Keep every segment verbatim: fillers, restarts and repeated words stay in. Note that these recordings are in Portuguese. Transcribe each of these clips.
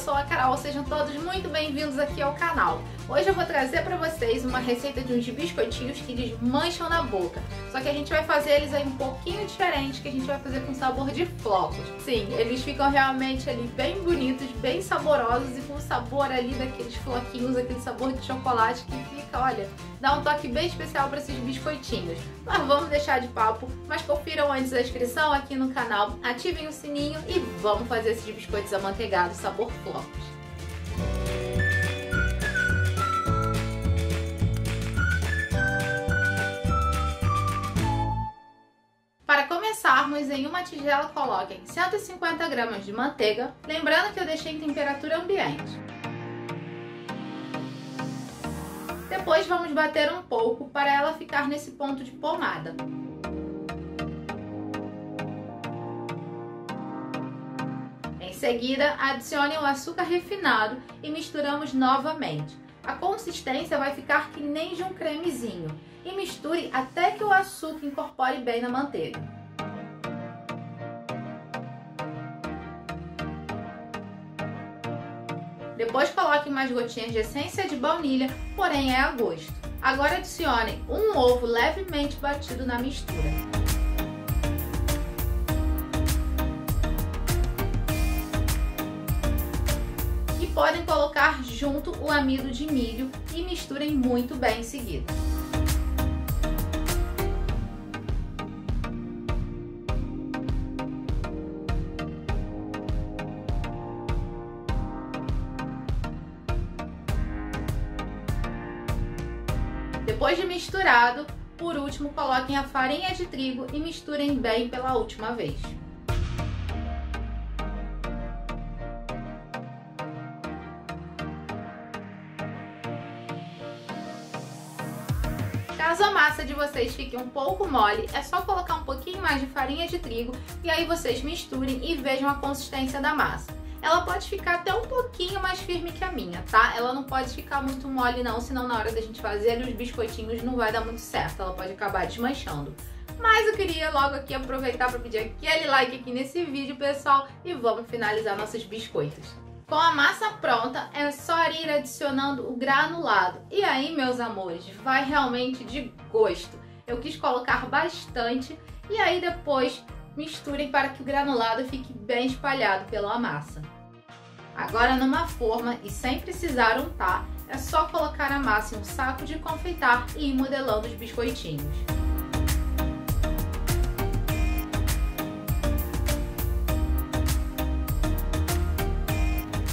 sou a Carol, sejam todos muito bem-vindos aqui ao canal. Hoje eu vou trazer para vocês uma receita de uns biscoitinhos que desmancham na boca. Só que a gente vai fazer eles aí um pouquinho diferente, que a gente vai fazer com sabor de flocos. Sim, eles ficam realmente ali bem bonitos, bem saborosos e com o sabor ali daqueles floquinhos, aquele sabor de chocolate que fica, olha, dá um toque bem especial para esses biscoitinhos. Mas vamos deixar de papo, mas confiram antes a inscrição aqui no canal, ativem o sininho e vamos fazer esses biscoitos amanteigados sabor flocos. Em uma tigela coloquem cento e cinquenta gramas de manteiga, lembrando que eu deixei em temperatura ambiente. Depois vamos bater um pouco para ela ficar nesse ponto de pomada. Em seguida, adicione o açúcar refinado e misturamos novamente. A consistência vai ficar que nem de um cremezinho e misture até que o açúcar incorpore bem na manteiga. Depois coloquem mais gotinhas de essência de baunilha, porém é a gosto. Agora adicionem um ovo levemente batido na mistura. E podem colocar junto o amido de milho e misturem muito bem em seguida. Depois de misturado, por último, coloquem a farinha de trigo e misturem bem pela última vez. Caso a massa de vocês fique um pouco mole, é só colocar um pouquinho mais de farinha de trigo e aí vocês misturem e vejam a consistência da massa. Ela pode ficar até um pouquinho mais firme que a minha, tá? Ela não pode ficar muito mole não, senão na hora da gente fazer os biscoitinhos não vai dar muito certo, ela pode acabar desmanchando. Mas eu queria logo aqui aproveitar para pedir aquele like aqui nesse vídeo, pessoal, e vamos finalizar nossos biscoitos. Com a massa pronta, é só ir adicionando o granulado. E aí, meus amores, vai realmente de gosto. Eu quis colocar bastante e aí depois misturem para que o granulado fique bem espalhado pela massa. Agora, numa forma e sem precisar untar, é só colocar a massa em um saco de confeitar e ir modelando os biscoitinhos.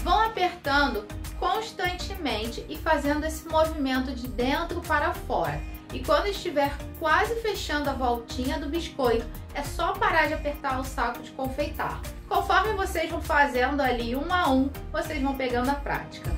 Vão apertando constantemente e fazendo esse movimento de dentro para fora. E quando estiver quase fechando a voltinha do biscoito, é só parar de apertar o saco de confeitar. Conforme vocês vão fazendo ali um a um, vocês vão pegando a prática.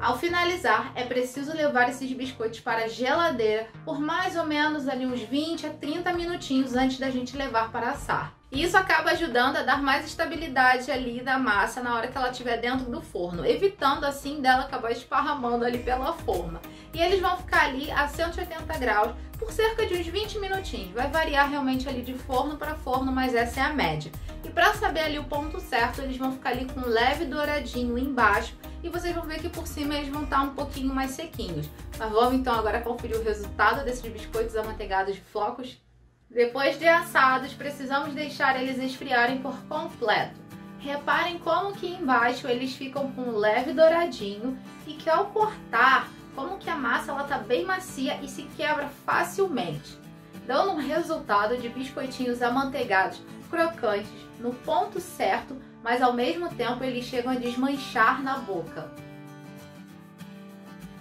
Ao finalizar, é preciso levar esses biscoitos para a geladeira por mais ou menos ali uns vinte a trinta minutinhos antes da gente levar para assar. Isso acaba ajudando a dar mais estabilidade ali da massa na hora que ela estiver dentro do forno, evitando assim dela acabar esparramando ali pela forma. E eles vão ficar ali a cento e oitenta graus por cerca de uns vinte minutinhos. Vai variar realmente ali de forno para forno, mas essa é a média. E para saber ali o ponto certo, eles vão ficar ali com um leve douradinho embaixo e vocês vão ver que por cima eles vão estar um pouquinho mais sequinhos. Mas vamos então agora conferir o resultado desses biscoitos amanteigados de flocos. Depois de assados, precisamos deixar eles esfriarem por completo. Reparem como que embaixo eles ficam com um leve douradinho e que ao cortar, como que a massa ela tá bem macia e se quebra facilmente, dando um resultado de biscoitinhos amanteigados crocantes no ponto certo, mas ao mesmo tempo eles chegam a desmanchar na boca.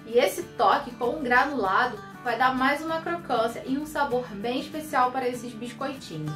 E esse toque com um granulado vai dar mais uma crocância e um sabor bem especial para esses biscoitinhos.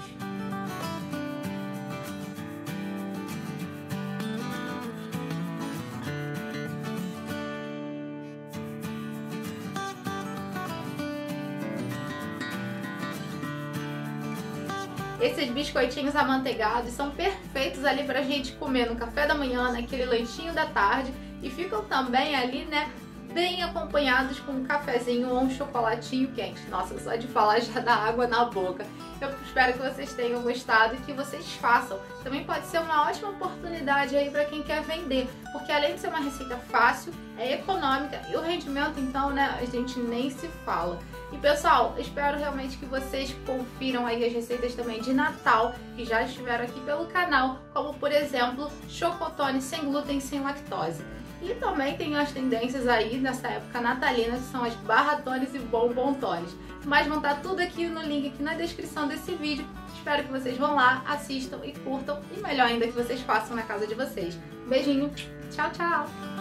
Esses biscoitinhos amanteigados são perfeitos ali para a gente comer no café da manhã, naquele lanchinho da tarde, e ficam também ali, né, bem acompanhados com um cafezinho ou um chocolatinho quente. Nossa, só de falar já dá água na boca. Eu espero que vocês tenham gostado e que vocês façam. Também pode ser uma ótima oportunidade aí para quem quer vender, porque além de ser uma receita fácil, é econômica e o rendimento, então, né, a gente nem se fala. E pessoal, espero realmente que vocês confiram aí as receitas também de Natal que já estiveram aqui pelo canal, como por exemplo, chocotone sem glúten, sem lactose. E também tem as tendências aí nessa época natalina, que são as barratones e bombontones. Mas vão estar tudo aqui no link aqui na descrição desse vídeo. Espero que vocês vão lá, assistam e curtam, e melhor ainda que vocês façam na casa de vocês. Um beijinho, tchau, tchau!